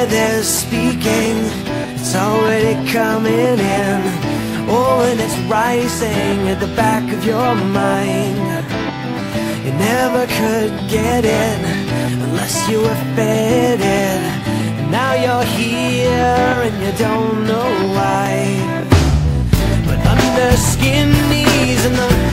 where they're speaking, it's already coming in. Oh, and it's rising at the back of your mind. You never could get it unless you were fed it. And now you're here and you don't know why. But under skinnies and the